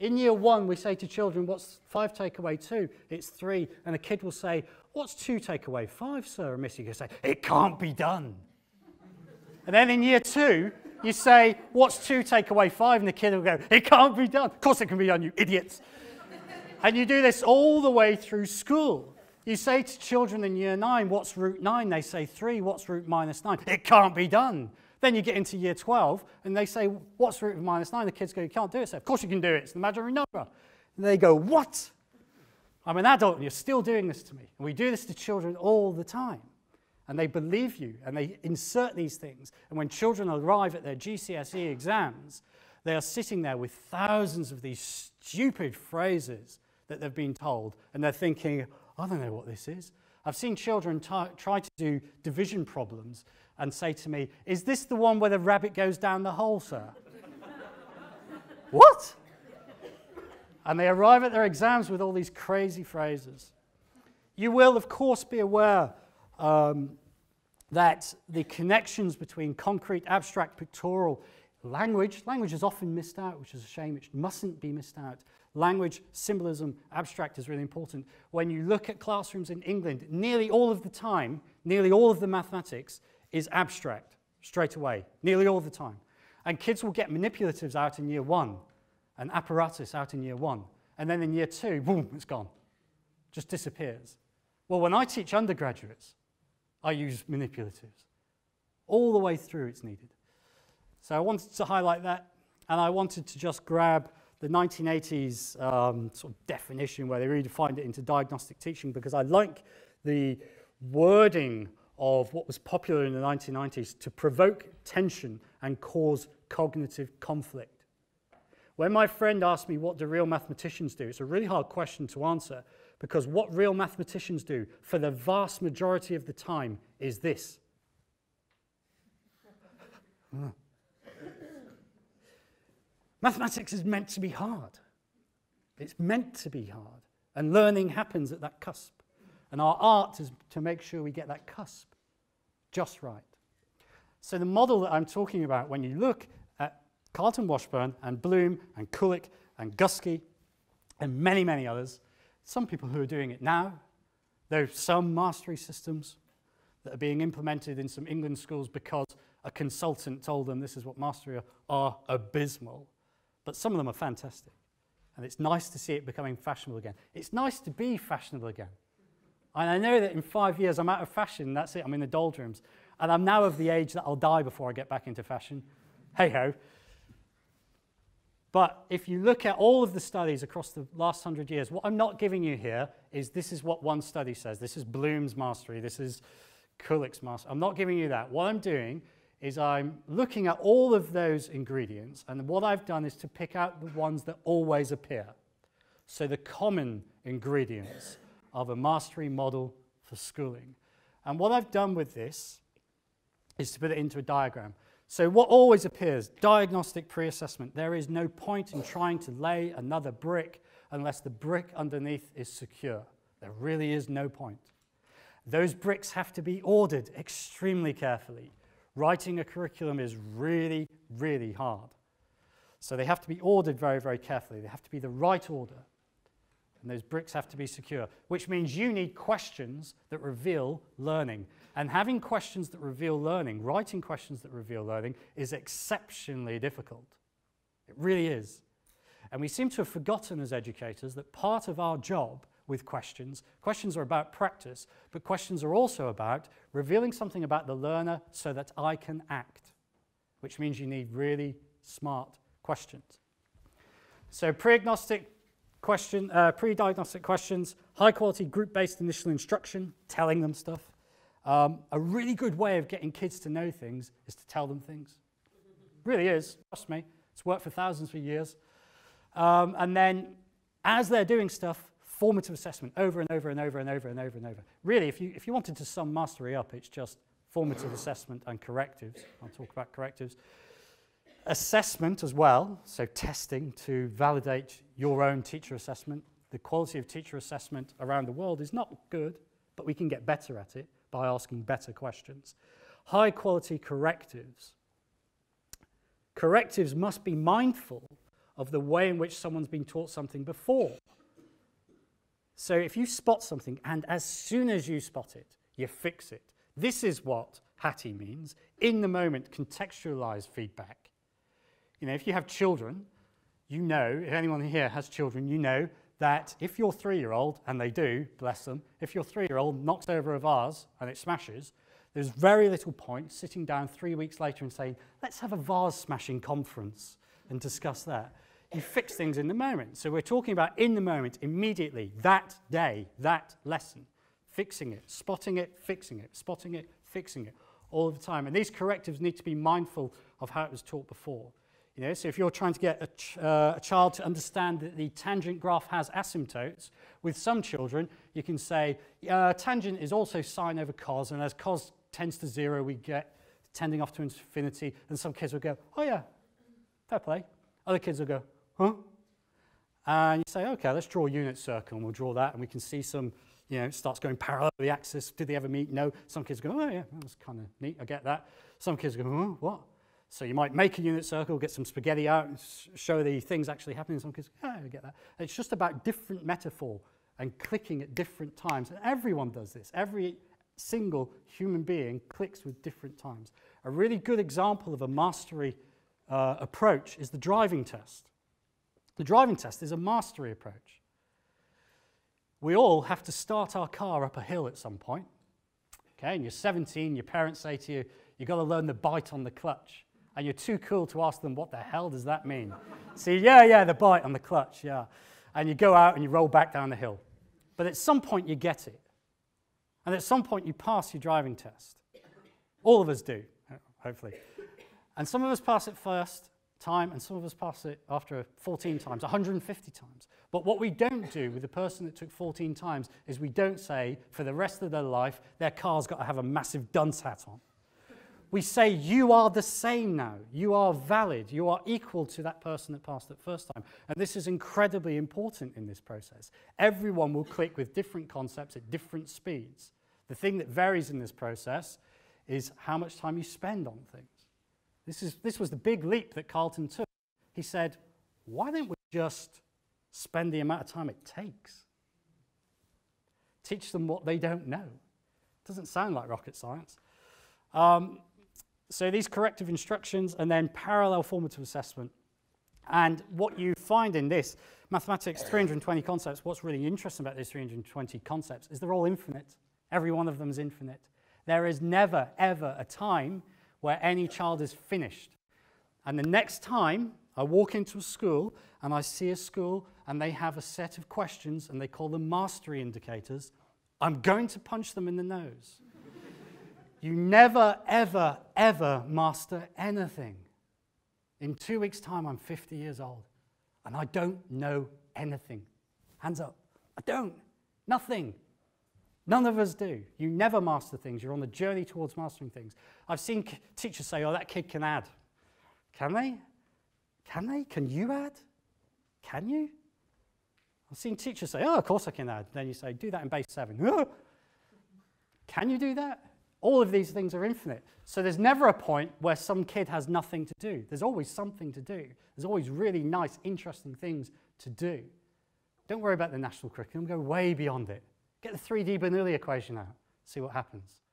In year one, we say to children, what's 5 take away 2? It's 3. And a kid will say, what's 2 take away 5, sir? And Missy can say, it can't be done. And then in year 2, you say, what's 2 take away 5? And the kid will go, it can't be done. Of course it can be done, you idiots. And you do this all the way through school. You say to children in year 9, what's root 9? They say 3. What's root minus 9? It can't be done. Then you get into year 12, and they say, what's root of minus 9? The kids go, you can't do it. So, of course you can do it. It's an imaginary number. And they go, what? I'm an adult, and you're still doing this to me. And we do this to children all the time. And they believe you, and they insert these things. And when children arrive at their GCSE exams, they are sitting there with thousands of these stupid phrases that they've been told. And they're thinking, I don't know what this is. I've seen children try to do division problems and say to me, is this the one where the rabbit goes down the hole, sir? What? And they arrive at their exams with all these crazy phrases. You will, of course, be aware that the connections between concrete, abstract, pictorial, language is often missed out, which is a shame. It mustn't be missed out. Language, symbolism, abstract is really important. When you look at classrooms in England, nearly all of the time, nearly all of the mathematics is abstract straight away, nearly all the time. And kids will get manipulatives out in year 1 and apparatus out in year 1. And then in year 2, boom, it's gone. Just disappears. Well, when I teach undergraduates, I use manipulatives. All the way through it's needed. So I wanted to highlight that, and I wanted to just grab the 1980s sort of definition where they redefined it into diagnostic teaching, because I like the wording of what was popular in the 1990s, to provoke tension and cause cognitive conflict. When my friend asked me what do real mathematicians do, it's a really hard question to answer, because what real mathematicians do for the vast majority of the time is this. Mathematics is meant to be hard. It's meant to be hard. And learning happens at that cusp. And our art is to make sure we get that cusp just right. So the model that I'm talking about, when you look at Carlton Washburn and Bloom and Kulik and Guskey and many, many others, some people who are doing it now, there are some mastery systems that are being implemented in some England schools because a consultant told them this is what mastery are abysmal. But some of them are fantastic. And it's nice to see it becoming fashionable again. It's nice to be fashionable again. And I know that in 5 years I'm out of fashion, that's it, I'm in the doldrums. And I'm now of the age that I'll die before I get back into fashion. Hey-ho. But if you look at all of the studies across the last 100 years, what I'm not giving you here is this is what one study says. This is Bloom's mastery, this is Kulik's mastery. I'm not giving you that. What I'm doing is I'm looking at all of those ingredients, and what I've done is to pick out the ones that always appear. So the common ingredients of a mastery model for schooling. And what I've done with this is to put it into a diagram. So what always appears, diagnostic pre-assessment. There is no point in trying to lay another brick unless the brick underneath is secure. There really is no point. Those bricks have to be ordered extremely carefully. Writing a curriculum is really, really hard. So they have to be ordered very, very carefully. They have to be the right order. And those bricks have to be secure, which means you need questions that reveal learning. And having questions that reveal learning, writing questions that reveal learning, is exceptionally difficult. It really is. And we seem to have forgotten as educators that part of our job with questions are about practice, but questions are also about revealing something about the learner so that I can act, which means you need really smart questions. So pre-diagnostic questions, high-quality group-based initial instruction, telling them stuff. A really good way of getting kids to know things is to tell them things. Really is, trust me. It's worked for thousands of years. And then, as they're doing stuff, formative assessment over and over and over and over and over and over. Really, if you wanted to sum mastery up, it's just formative assessment and correctives. I'll talk about correctives. Assessment as well, so testing to validate your own teacher assessment. The quality of teacher assessment around the world is not good, but we can get better at it by asking better questions. High quality correctives. Correctives must be mindful of the way in which someone's been taught something before. So if you spot something, and as soon as you spot it, you fix it. This is what Hattie means, in the moment, contextualized feedback. You know, if you have children, you know, if anyone here has children, you know that if your three-year-old, and they do, bless them, if your three-year-old knocks over a vase and it smashes, there's very little point sitting down 3 weeks later and saying, let's have a vase-smashing conference and discuss that. You fix things in the moment. So we're talking about in the moment, immediately, that day, that lesson. Fixing it, spotting it, fixing it, spotting it, fixing it, all the time. And these correctives need to be mindful of how it was taught before. You know, so if you're trying to get a child to understand that the tangent graph has asymptotes, with some children, you can say, tangent is also sine over cos, and as cos tends to zero, we get tending off to infinity, and some kids will go, oh yeah, fair play. Other kids will go, huh? And you say, okay, let's draw a unit circle, and we'll draw that, and we can see some, you know, it starts going parallel to the axis. Did they ever meet? No. Some kids go, oh yeah, that's kind of neat, I get that. Some kids go, oh, what? So you might make a unit circle, get some spaghetti out, and show the things actually happening. Some kids go, oh, I get that. And it's just about different metaphor and clicking at different times. And everyone does this. Every single human being clicks with different times. A really good example of a mastery approach is the driving test. The driving test is a mastery approach. We all have to start our car up a hill at some point, okay? And you're 17, your parents say to you, you've got to learn the bite on the clutch. And you're too cool to ask them, what the hell does that mean? So yeah, the bite on the clutch, yeah. And you go out and you roll back down the hill. But at some point you get it. And at some point you pass your driving test. All of us do, hopefully. And some of us pass it first time, and some of us pass it after 14 times, 150 times. But what we don't do with the person that took 14 times is we don't say, for the rest of their life, their car's got to have a massive dunce hat on. We say, you are the same now. You are valid. You are equal to that person that passed it first time. And this is incredibly important in this process. Everyone will click with different concepts at different speeds. The thing that varies in this process is how much time you spend on things. This was the big leap that Carlton took. He said, why don't we just spend the amount of time it takes? Teach them what they don't know. It doesn't sound like rocket science. So these corrective instructions and then parallel formative assessment. And what you find in this, mathematics, 320 concepts, what's really interesting about these 320 concepts is they're all infinite. Every one of them is infinite. There is never, ever a time where any child is finished. And the next time I walk into a school and I see a school and they have a set of questions and they call them mastery indicators, I'm going to punch them in the nose. You never, ever, ever master anything. In 2 weeks' time, I'm 50 years old and I don't know anything. Hands up. I don't. Nothing. None of us do. You never master things. You're on the journey towards mastering things. I've seen teachers say, oh, that kid can add. Can they? Can they? Can you add? Can you? I've seen teachers say, oh, of course I can add. Then you say, do that in base 7. Can you do that? All of these things are infinite. So there's never a point where some kid has nothing to do. There's always something to do. There's always really nice, interesting things to do. Don't worry about the national curriculum. Go way beyond it. Get the 3D Bernoulli equation out, see what happens.